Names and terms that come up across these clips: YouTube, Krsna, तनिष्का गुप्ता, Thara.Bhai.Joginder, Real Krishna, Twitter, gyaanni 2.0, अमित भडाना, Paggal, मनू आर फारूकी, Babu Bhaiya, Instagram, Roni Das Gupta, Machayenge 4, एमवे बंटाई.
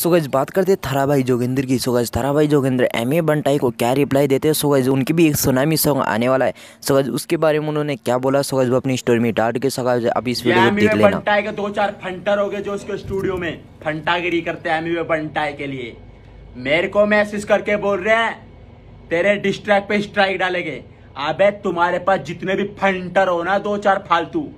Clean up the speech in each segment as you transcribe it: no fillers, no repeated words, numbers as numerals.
So guys बात करते हैं थारा भाई जोगिंदर की। सो गाइस थारा भाई जोगिंदर एमवे बंटाई को क्या रिप्लाई देते हैं। सो गाइस उनकी भी एक सुनामी सॉन्ग आने वाला है। सो गाइस उसके बारे में उन्होंने क्या बोला, सो गाइस वो अपनी स्टोरी में डाल के, सो गाइस आप इस वीडियो को देख लेना। एमवे बंटाई के 2-4 फंटर हो गए जो उसके स्टूडियो में फंटागिरी करते हैं एमवे बंटाई के लिए। मेरे को मैसेज करके बोल रहे हैं तेरे डिस्ट्रैक्ट पे स्ट्राइक डालेंगे। अबे तुम्हारे पास जितने भी फंटर हो ना 2-4 फालतू,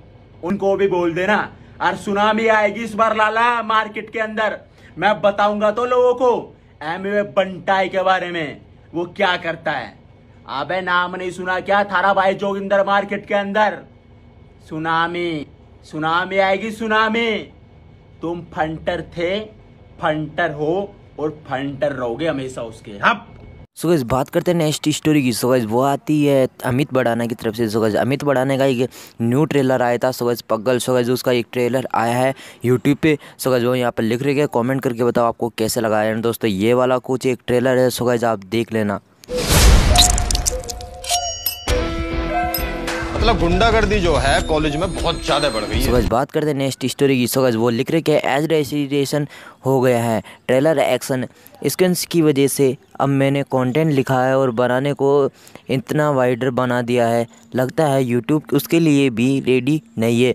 उनको भी बोल देना। और सुनामी आएगी इस बार लाला मार्केट के अंदर। मैं बताऊंगा तो लोगों को एमवे बंटाई के बारे में वो क्या करता है। अबे नाम नहीं सुना क्या थारा भाई जोगिंदर मार्केट के अंदर। सुनामी सुनामी आएगी सुनामी। तुम फंटर थे, फंटर हो और फंटर रहोगे हमेशा उसके। हाँ सो गाइस बात करते हैं नेक्स्ट स्टोरी की। सो गाइस वो आती है अमित भडाना की तरफ से। सो गाइस अमित भडाना का एक न्यू ट्रेलर आया था। सो गाइस पगल, सो गाइस उसका एक ट्रेलर आया है यूट्यूब पे। सो गाइस वो यहाँ पर लिख रहे हैं, कमेंट करके बताओ आपको कैसे लगा है दोस्तों। ये वाला कुछ एक ट्रेलर है, सो गाइस आप देख लेना। मतलब गुंडागर्दी जो है कॉलेज में बहुत ज़्यादा बढ़ गई है। सो गाइस बात करते हैं नेक्स्ट स्टोरी की। सो गाइस वो लिख रहे कि एज रेसिडेशन हो गया है ट्रेलर एक्शन स्क्वेंस की वजह से। अब मैंने कंटेंट लिखा है और बनाने को इतना वाइडर बना दिया है, लगता है यूट्यूब उसके लिए भी रेडी नहीं है।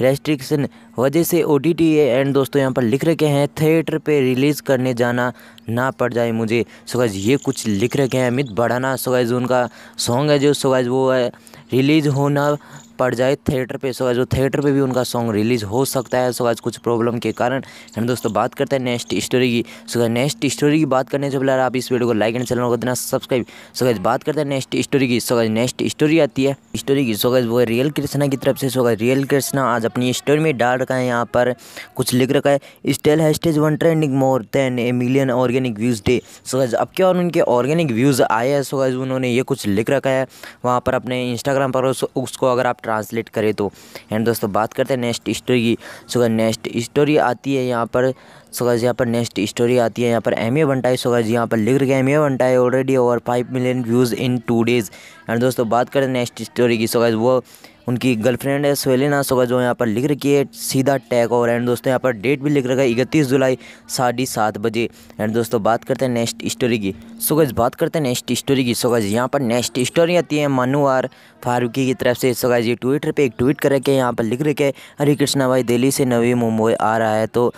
रेस्ट्रिक्शन वजह से ओटीटी एंड दोस्तों यहाँ पर लिख रखे हैं थिएटर पे रिलीज़ करने जाना ना पड़ जाए मुझे। सो गाइस ये कुछ लिख रखे हैं अमित भडाना। सो गाइस उनका सॉन्ग है जो, सो गाइस वो है रिलीज़ होना पड़ जाए थिएटर पे। सो गाइस वो थिएटर पे भी उनका सॉन्ग रिलीज़ हो सकता है, सो गाइस कुछ प्रॉब्लम के कारण। एंड दोस्तों बात करते हैं नेक्स्ट स्टोरी की। सो गाइस नेक्स्ट स्टोरी की बात करने से पहले आप इस वीडियो को लाइक एंड चैनल को देना सब्सक्राइब। सो गाइस बात करते हैं नेक्स्ट स्टोरी की। सो गाइस नेक्स्ट स्टोरी आती है स्टोरी की। सो गाइस वो रियल कृष्णा की तरफ से। सो गाइस रियल कृष्णा आज अपनी स्टोरी में डाल रखा है, यहाँ पर कुछ लिख रखा है स्टेल hashtag 1 trending more than a million organic views day. So guys अब क्या उनके ऑर्गेनिक व्यूज़ आए हैं। सो गाइस उन्होंने ये कुछ लिख रखा है वहाँ पर अपने इंस्टाग्राम पर, उसको अगर आप ट्रांसलेट करें तो। एंड दोस्तों बात करते हैं नेक्स्ट स्टोरी की। सो गाइस नेक्स्ट स्टोरी आती है यहाँ पर। सो गाइस यहाँ पर नेक्स्ट स्टोरी आती है यहाँ पर एमवे बंटाई। सो गाइस यहाँ पर लिख रखे एमवे बंटाई already over 5 million views in 2 days. And दोस्तों बात करें नेक्स्ट स्टोरी की। सो गाइस वो उनकी गर्लफ्रेंड है स्वेलिना। सो गाइस जो यहाँ पर लिख रखी है सीधा टैग और। एंड दोस्तों यहाँ पर डेट भी लिख रखा है 31 जुलाई 7:30 बजे। एंड दोस्तों बात करते हैं नेक्स्ट स्टोरी की। सो गाइस बात करते हैं नेक्स्ट स्टोरी की। सो गाइस यहाँ पर नेक्स्ट स्टोरी आती है मनू आर फारूकी की तरफ से। सो गाइस ये ट्विटर पर एक ट्वीट कर रखे हैं, यहाँ पर लिख रखे है हरे कृष्णा भाई दिल्ली से नवी मुंबई आ रहा है तो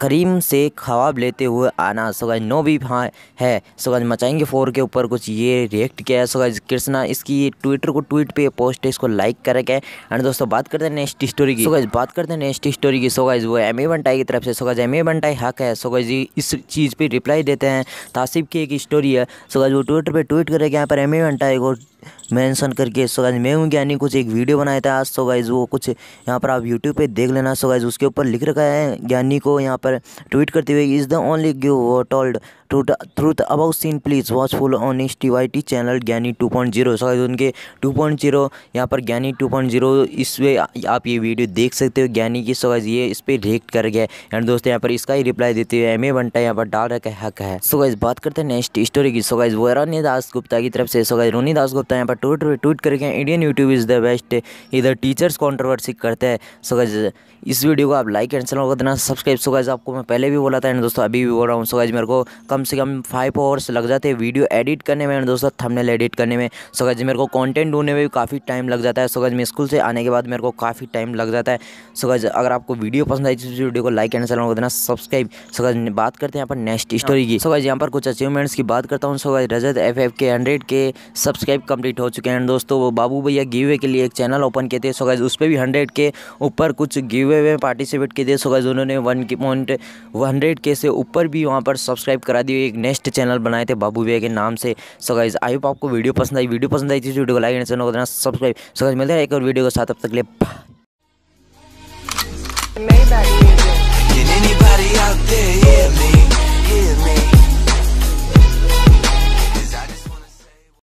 करीम से ख्वाब लेते हुए आना। सो गाइस नो भी हाँ है। सो गाइस मचाएंगे 4 के ऊपर कुछ ये रिएक्ट किया है। सो गाइस कृष्णा इसकी ट्विटर को ट्वीट पे पोस्ट है, इसको लाइक कर रखे हैं। एंड दोस्तों बात करते हैं नेक्स्ट स्टोरी की। सो गाइस बात करते हैं नेक्स्ट स्टोरी की। सो गाइस वो एमवे बंटाई की तरफ से। सो गाइस एमवे बंटाई हक है। सो गाइस इस चीज़ पर रिप्लाई देते हैं। तासिब की एक स्टोरी है। सो गाइस वो ट्विटर पर ट्वीट कर रहे हैं यहाँ पर एमवे बंटाई को मेंशन करके। सो गाइस मैं हूँ ज्ञानी कुछ एक वीडियो बनाया था आज। सो गाइस वो कुछ यहाँ पर आप यूट्यूब पे देख लेना। सो गाइस उसके ऊपर लिख रखा है ज्ञानी को यहाँ पर ट्वीट करते हुए is the only give told truth about scene please watch full on S T Y T channel Gyani 2.0। So guys उनके 2.0 यहाँ पर ज्ञानी 2.0 इस पे आप ये वीडियो देख सकते हो ज्ञानी की। सो गाइस ये इस पर रिएक्ट कर गया। एंड दोस्तों यहाँ पर इसका ही रिप्लाई देते हुए एमवे बंटाई यहाँ पर डाल रखा है हक है। सो गाइस बात करते हैं नेक्स्ट स्टोरी की। सो गाइस वो रोनी दास गुप्ता की तरफ से। सो गाइस रोनी दास गुप्ता यहाँ पर ट्विटर पर ट्वीट करके Indian YouTube is the best इधर टीचर्स कॉन्ट्रोवर्सी करते हैं। सो गाइस इस वीडियो को आप लाइक एंड चैनल को देना सब्सक्राइब। सो गाइस आपको मैं पहले भी बोला था एंड दोस्तों अभी भी बोल रहा हूँ। सो गाइस मेरे को कम से कम 5 आवर्स लग जाते हैं वीडियो एडिट करने में एंड दोस्तों थंबनेल एडिट करने में। सो गाइस मेरे को कंटेंट ढूंढने में भी काफ़ी टाइम लग जाता है। सो गाइस मैं स्कूल से आने के बाद मेरे को काफ़ी टाइम लग जाता है। सो गाइस अगर आपको वीडियो पसंद आई तो इस वीडियो को लाइक एंड चैनल को देना सब्सक्राइब। सो गाइस बात करते हैं यहाँ पर नेक्स्ट स्टोरी की। सो गाइस यहाँ पर कुछ अचीवमेंट्स की बात करता हूँ। सो गाइस रजत FF के 100 के सब्सक्राइब कंप्लीट हो चुके हैं। एंड दोस्तों वो बाबू भैया गिवे के लिए एक चैनल ओपन किए थे। सो गाइस उस पर भी 100 के ऊपर कुछ गिवे में पार्टिसिपेट किए थे। सो गाइस उन्होंने 1.100K से ऊपर भी वहाँ पर सब्सक्राइब करा दिए। एक नेक्स्ट चैनल बनाए थे बाबू भैया के नाम से। सो गाइस आई होप आपको वीडियो पसंद आई। वीडियो पसंद आई तो इस वीडियो को लाइक एंड चैनल को देना सब्सक्राइब। सो गाइस मिलते हैं एक और वीडियो के साथ, अब तक के लिए बाय।